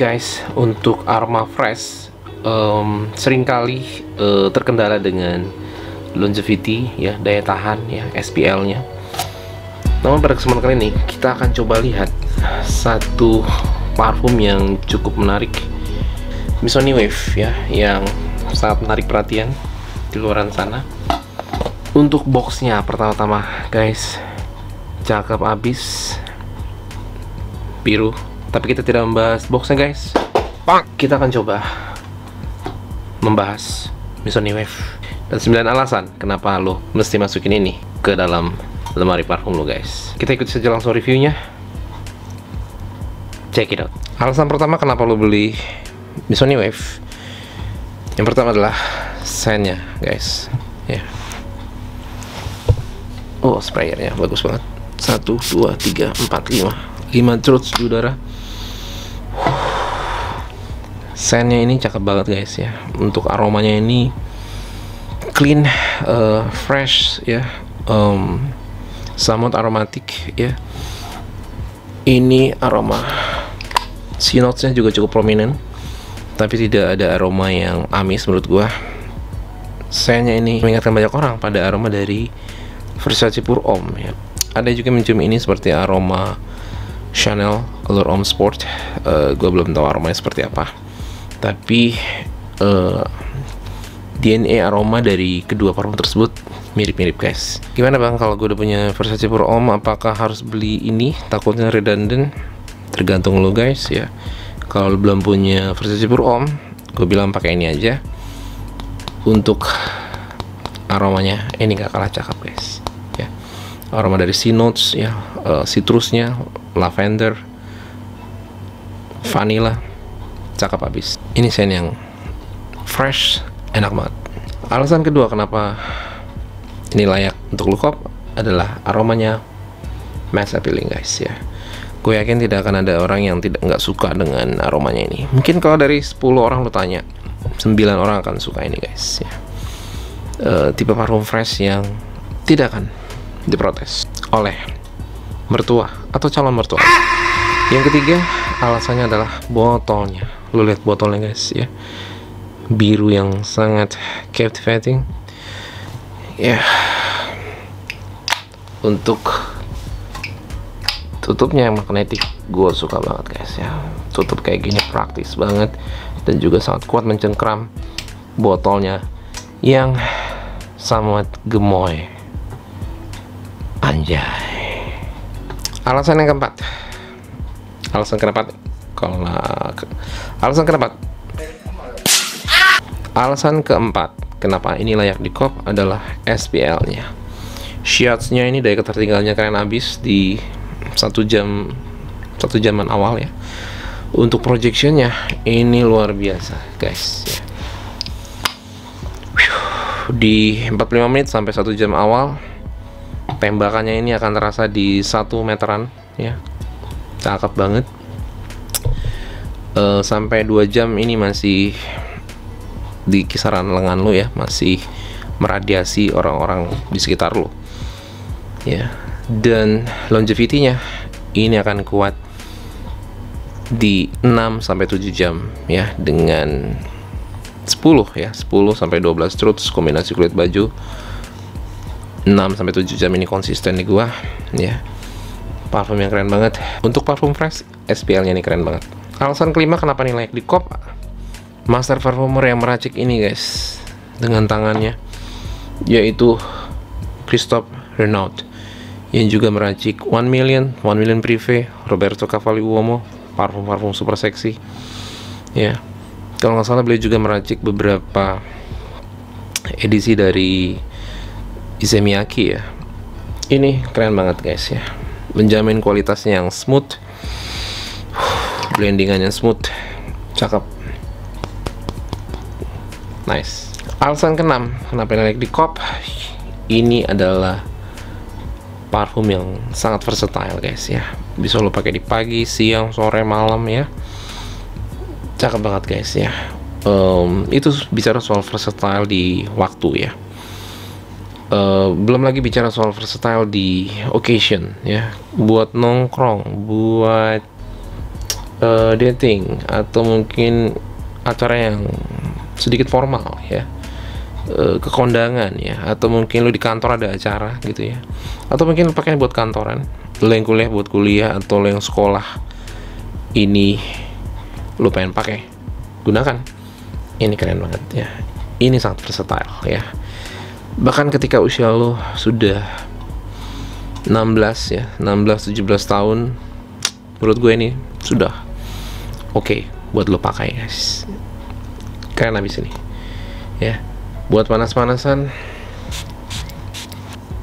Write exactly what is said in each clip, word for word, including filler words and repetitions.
guys, untuk Arma Fresh um, seringkali uh, terkendala dengan longevity ya, daya tahan ya, S P L-nya. Namun pada kesempatan kali ini kita akan coba lihat satu parfum yang cukup menarik, Missoni Wave ya, yang sangat menarik perhatian di luaran sana. Untuk boxnya pertama-tama guys, cakep abis, biru. Tapi kita tidak membahas boxnya guys. Kita akan coba membahas Missoni Wave dan sembilan alasan kenapa lo mesti masukin ini ke dalam lemari parfum lo guys. Kita ikuti saja langsung reviewnya. Check it out. Alasan pertama kenapa lo beli Missoni Wave, yang pertama adalah scentnya guys. Ya. Yeah. Oh, sprayernya bagus banget. Satu, dua, tiga, empat, lima, lima drops di udara. Scentnya ini cakep banget guys ya. Untuk aromanya ini clean, uh, fresh ya, yeah. um, somewhat aromatik ya, yeah. Ini aroma sea notes-nya juga cukup prominent, tapi tidak ada aroma yang amis menurut gua. Scentnya ini mengingatkan banyak orang pada aroma dari Versace Pour Homme ya. Ada juga mencium ini seperti aroma Chanel Allure Om Sport. uh, Gua belum tahu aromanya seperti apa, tapi uh, D N A aroma dari kedua parfum tersebut mirip-mirip guys. Gimana bang kalau gue udah punya Versace Pour Homme, apakah harus beli ini? Takutnya redundant. Tergantung lo guys ya. Kalau lo belum punya Versace Pour Homme, gue bilang pakai ini aja. Untuk aromanya ini gak kalah cakep guys ya. Aroma dari sea notes ya, uh, citrusnya, lavender, vanilla, cakep abis. Ini scent yang fresh, enak banget. Alasan kedua kenapa ini layak untuk look up adalah aromanya mass appealing guys ya. Gue yakin tidak akan ada orang yang tidak nggak suka dengan aromanya ini. Mungkin kalau dari sepuluh orang lo tanya, sembilan orang akan suka ini guys ya. E, tipe parfum fresh yang tidak akan diprotes oleh mertua atau calon mertua. Yang ketiga alasannya adalah botolnya. Lo lihat botolnya guys ya, biru yang sangat captivating ya. Yeah. Untuk tutupnya yang magnetik gue suka banget guys ya, tutup kayak gini praktis banget dan juga sangat kuat mencengkram. Botolnya yang sangat gemoy, anjay. Alasan yang keempat, alasan keempat kalau alasan keempat Alasan keempat, kenapa ini layak di cop adalah S P L-nya. Shiatsnya ini daya ketertinggalannya keren abis di satu jam, satu jaman awal ya. Untuk projection-nya ini luar biasa guys. Di empat puluh lima menit sampai satu jam awal, tembakannya ini akan terasa di satu meteran ya, cakep banget. E, sampai dua jam ini masih di kisaran lengan lo ya, masih meradiasi orang-orang di sekitar lo ya. Dan longevity-nya ini akan kuat di enam sampai tujuh jam ya, dengan sepuluh ya, sepuluh sampai dua belas strokes kombinasi kulit baju. Enam sampai tujuh jam ini konsisten di gua ya, parfum yang keren banget. Untuk parfum fresh, S P L-nya ini keren banget. Alasan kelima kenapa ini layak di cop, master perfumer yang meracik ini guys dengan tangannya, yaitu Christophe Renaud yang juga meracik one million, one million Privé, Roberto Cavalli Uomo, parfum-parfum super seksi ya. Kalau nggak salah beliau juga meracik beberapa edisi dari Issey Miyake ya. Ini keren banget guys ya, menjamin kualitasnya yang smooth, blendingannya smooth, cakep. Nice. Alasan keenam kenapa ini layak di cop, ini adalah parfum yang sangat versatile guys ya. Bisa lo pakai di pagi, siang, sore, malam ya. Cakep banget guys ya. um, Itu bicara soal versatile di waktu ya. uh, Belum lagi bicara soal versatile di occasion ya. Buat nongkrong, buat uh, dating atau mungkin acara yang sedikit formal ya, uh, ke kondangan ya, atau mungkin lu di kantor ada acara gitu ya, atau mungkin lu pakai buat kantoran, lu yang kuliah buat kuliah, atau lu yang sekolah ini lu pengen pakai, gunakan. Ini keren banget ya, ini sangat versatile ya. Bahkan ketika usia lu sudah enam belas ya, enam belas tujuh belas tahun, menurut gue ini sudah oke okay buat lo pakai guys. Keren abis ini ya, buat panas-panasan,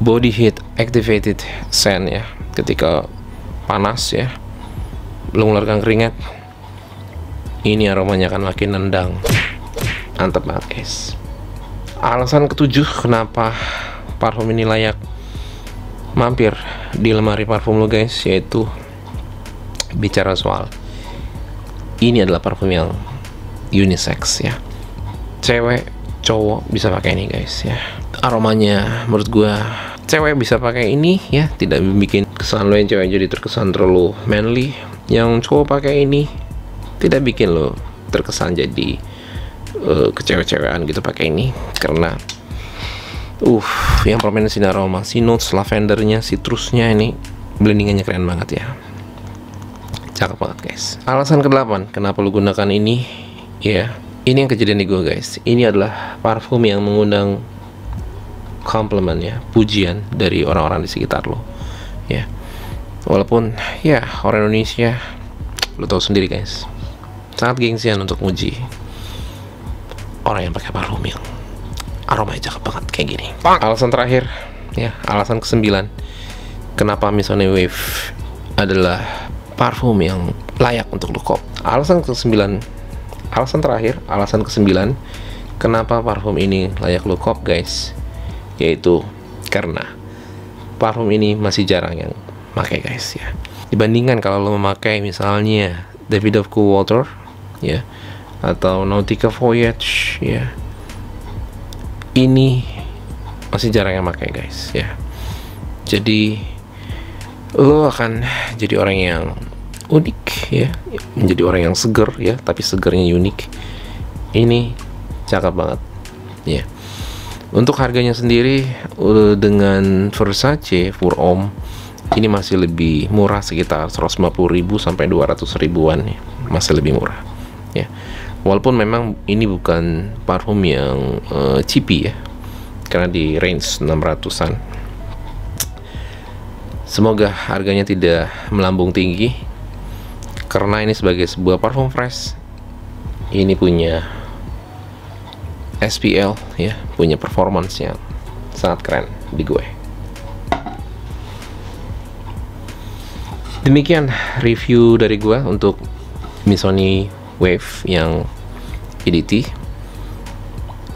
body heat activated scent ya. Ketika panas ya, lo mengeluarkan keringat, ini aromanya akan makin nendang. Mantap banget guys. Alasan ketujuh kenapa parfum ini layak mampir di lemari parfum lo guys, yaitu bicara soal ini adalah parfum yang unisex ya, cewek cowok bisa pakai ini guys ya. Aromanya menurut gua cewek bisa pakai ini ya, tidak bikin kesan lo yang cewek jadi terkesan terlalu manly, yang cowok pakai ini tidak bikin lo terkesan jadi uh, kecewe-cewean gitu pakai ini, karena Uh, yang permanen sinar aroma, si notes lavendernya, citrusnya, ini blendingannya keren banget ya. Cakep banget guys. Alasan kedelapan kenapa lu gunakan ini ya, yeah. Ini yang kejadian di gue guys. Ini adalah parfum yang mengundang compliment ya, pujian dari orang-orang di sekitar lo ya, yeah. Walaupun ya yeah, orang Indonesia lu tahu sendiri guys, sangat gengsian untuk muji orang yang pakai parfum yang aromanya cakep banget kayak gini. Alasan terakhir ya, alasan kesembilan kenapa Missoni Wave adalah parfum yang layak untuk lo cop. Alasan kesembilan, alasan terakhir, alasan kesembilan kenapa parfum ini layak lo cop guys, yaitu karena parfum ini masih jarang yang pakai guys ya. Dibandingkan kalau lo memakai misalnya Davidoff Cool Water ya, atau Nautica Voyage ya, ini masih jarang yang pakai guys ya. Jadi lo akan jadi orang yang unik ya, menjadi orang yang seger ya, tapi segernya unik. Ini cakep banget ya. Untuk harganya sendiri dengan Versace Pour Homme ini masih lebih murah, sekitar seratus lima puluh ribu sampai dua ratus ribuan ya. Masih lebih murah ya. Walaupun memang ini bukan parfum yang uh, cheapy ya, karena di range enam ratusan. Semoga harganya tidak melambung tinggi, karena ini sebagai sebuah parfum fresh, ini punya S P L ya, punya performance yang sangat keren di gue. Demikian review dari gue untuk Missoni Wave yang E D T.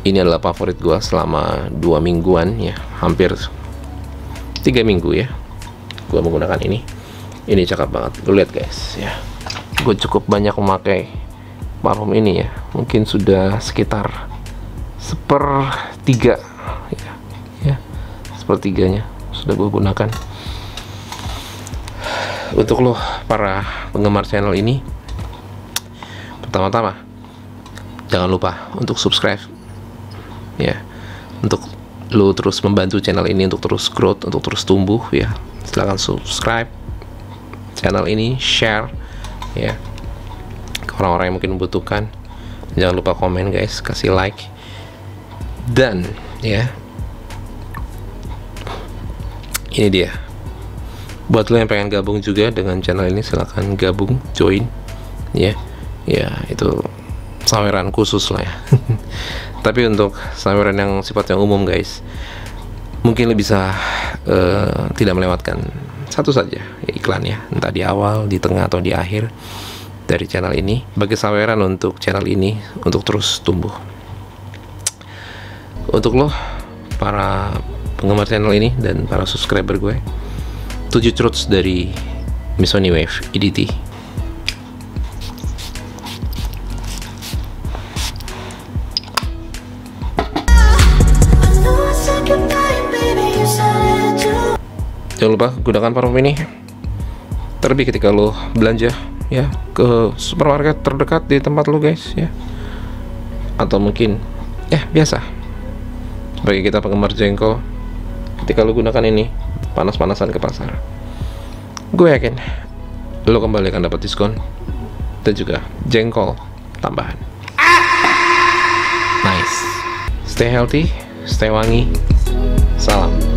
Ini adalah favorit gua selama dua mingguan ya, hampir tiga minggu ya gua menggunakan ini. Ini cakep banget, lu lihat guys ya. Gue cukup banyak memakai parfum ini ya, mungkin sudah sekitar sepertiga ya, ya sepertiganya sudah gue gunakan. Untuk lo para penggemar channel ini, pertama-tama jangan lupa untuk subscribe ya, untuk lu terus membantu channel ini untuk terus growth, untuk terus tumbuh ya. Silahkan subscribe channel ini, share ya ke orang-orang yang mungkin membutuhkan. Jangan lupa komen guys, kasih like, dan ya ini dia buat lo yang pengen gabung juga dengan channel ini, silahkan gabung, join ya. Ya itu saweran khusus lah ya. Tapi untuk saweran yang sifatnya umum guys, mungkin lo bisa uh, tidak melewatkan satu saja ya, iklan ya, entah di awal, di tengah, atau di akhir dari channel ini, bagi saweran untuk channel ini untuk terus tumbuh. Untuk lo para penggemar channel ini dan para subscriber gue, tujuh truths dari Missoni Wave E D T. Jangan lupa gunakan parfum ini terlebih ketika lo belanja ya ke supermarket terdekat di tempat lu guys ya, atau mungkin ya biasa bagi kita penggemar jengkol, ketika lu gunakan ini panas-panasan ke pasar, gue yakin lu kembali akan dapat diskon dan juga jengkol tambahan. Nice. Stay healthy, stay wangi. Salam.